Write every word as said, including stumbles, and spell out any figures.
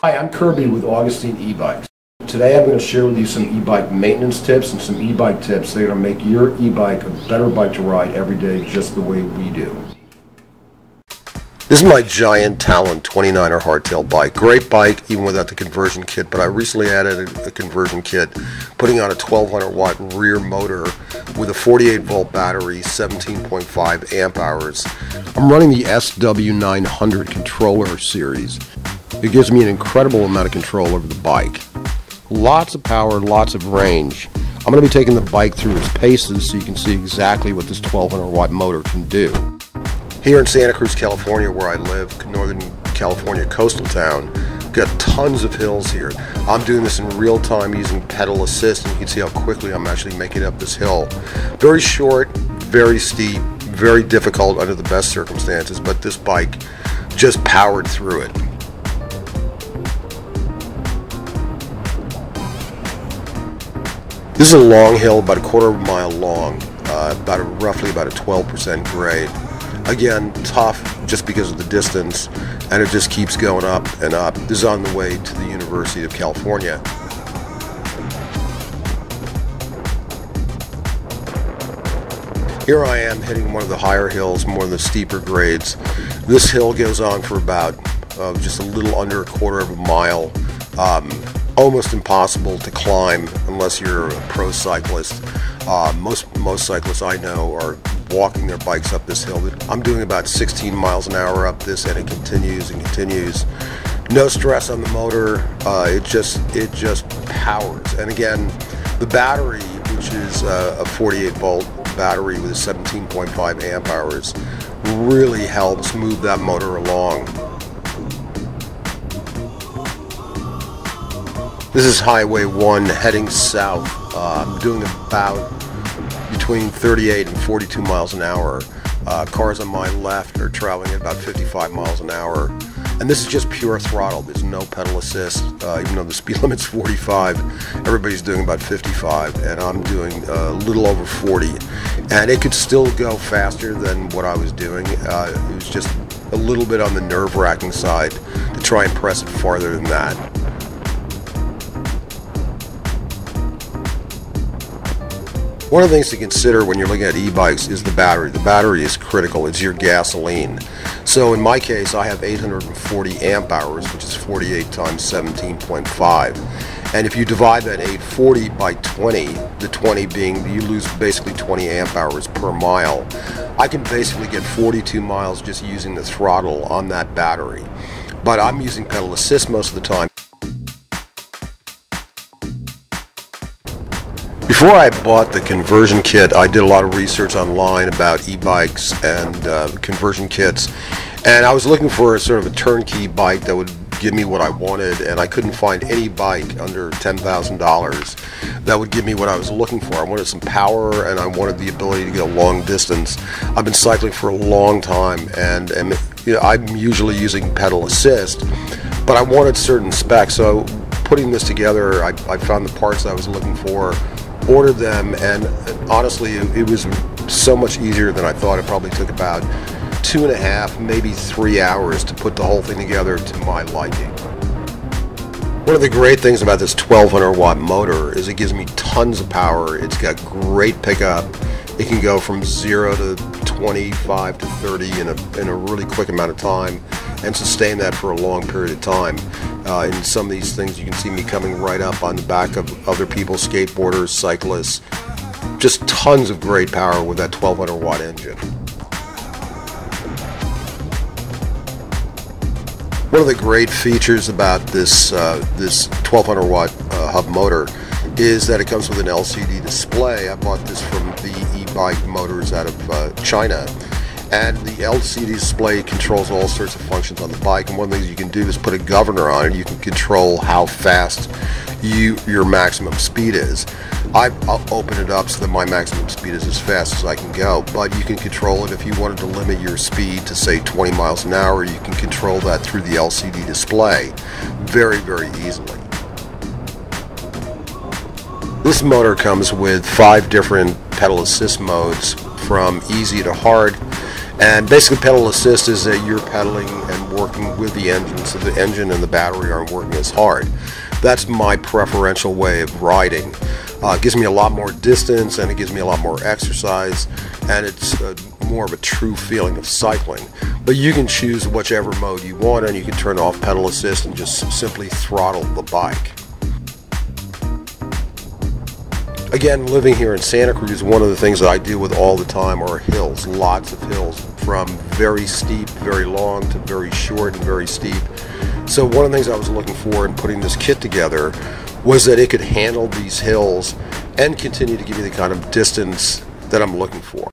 Hi, I'm Kirby with Augustine E-Bikes. Today I'm going to share with you some e-bike maintenance tips and some e-bike tips that are going to make your e-bike a better bike to ride every day just the way we do. This is my Giant Talon twenty-niner Hardtail bike. Great bike even without the conversion kit, but I recently added a conversion kit, putting on a twelve hundred watt rear motor with a forty-eight volt battery, seventeen point five amp hours. I'm running the S W nine hundred controller series. It gives me an incredible amount of control over the bike. Lots of power, lots of range. I'm going to be taking the bike through its paces so you can see exactly what this twelve hundred watt motor can do. Here in Santa Cruz, California, where I live, Northern California coastal town, we've got tons of hills here. I'm doing this in real time using pedal assist, and you can see how quickly I'm actually making up this hill. Very short, very steep, very difficult under the best circumstances, but this bike just powered through it. This is a long hill, about a quarter of a mile long, uh, about a, roughly about a twelve percent grade. Again, tough just because of the distance, and it just keeps going up and up. This is on the way to the University of California. Here I am hitting one of the higher hills, more of the steeper grades. This hill goes on for about uh, just a little under a quarter of a mile. Um, Almost impossible to climb unless you're a pro cyclist. Uh, most most cyclists I know are walking their bikes up this hill. I'm doing about sixteen miles an hour up this, and it continues and continues. No stress on the motor. Uh, it just it just powers. And again, the battery, which is uh, a forty-eight volt battery with seventeen point five amp hours, really helps move that motor along. This is Highway one heading south. Uh, I'm doing about between thirty-eight and forty-two miles an hour. Uh, cars on my left are traveling at about fifty-five miles an hour. And this is just pure throttle. There's no pedal assist. Uh, even though the speed limit's forty-five, everybody's doing about fifty-five, and I'm doing a little over forty. And it could still go faster than what I was doing. Uh, it was just a little bit on the nerve-wracking side to try and press it farther than that. One of the things to consider when you're looking at e-bikes is the battery. The battery is critical. It's your gasoline. So in my case, I have eight hundred forty amp hours, which is forty-eight times seventeen point five. And if you divide that eight forty by twenty, the twenty being you lose basically twenty amp hours per mile, I can basically get forty-two miles just using the throttle on that battery. But I'm using pedal assist most of the time. Before I bought the conversion kit, I did a lot of research online about e-bikes and uh, conversion kits, and I was looking for a sort of a turnkey bike that would give me what I wanted, and I couldn't find any bike under ten thousand dollars that would give me what I was looking for. I wanted some power, and I wanted the ability to go long distance. I've been cycling for a long time, and, and you know, I'm usually using pedal assist, but I wanted certain specs, so putting this together, I, I found the parts I was looking for, ordered them, and honestly it, it was so much easier than I thought. It probably took about two and a half, maybe three hours to put the whole thing together to my liking. One of the great things about this twelve hundred watt motor is it gives me tons of power. It's got great pickup. It can go from zero to twenty-five to thirty in a, in a really quick amount of time, and sustain that for a long period of time. Uh, in some of these things you can see me coming right up on the back of other people, skateboarders, cyclists. Just tons of great power with that twelve hundred watt engine. One of the great features about this uh, this twelve hundred watt uh, hub motor is that it comes with an L C D display. I bought this from the e-bike motors out of uh, China. And the L C D display controls all sorts of functions on the bike, and one of the things you can do is put a governor on it. You can control how fast you your maximum speed is. I've, I'll open it up so that my maximum speed is as fast as I can go, but you can control it. If you wanted to limit your speed to say twenty miles an hour, you can control that through the L C D display very, very easily. This motor comes with five different pedal assist modes, from easy to hard. And basically pedal assist is that you're pedaling and working with the engine, so the engine and the battery aren't working as hard. That's my preferential way of riding. Uh, it gives me a lot more distance, and it gives me a lot more exercise, and it's uh, more of a true feeling of cycling. But you can choose whichever mode you want, and you can turn off pedal assist and just simply throttle the bike. Again, living here in Santa Cruz, one of the things that I deal with all the time are hills, lots of hills, from very steep, very long, to very short and very steep. So one of the things I was looking for in putting this kit together was that it could handle these hills and continue to give me the kind of distance that I'm looking for.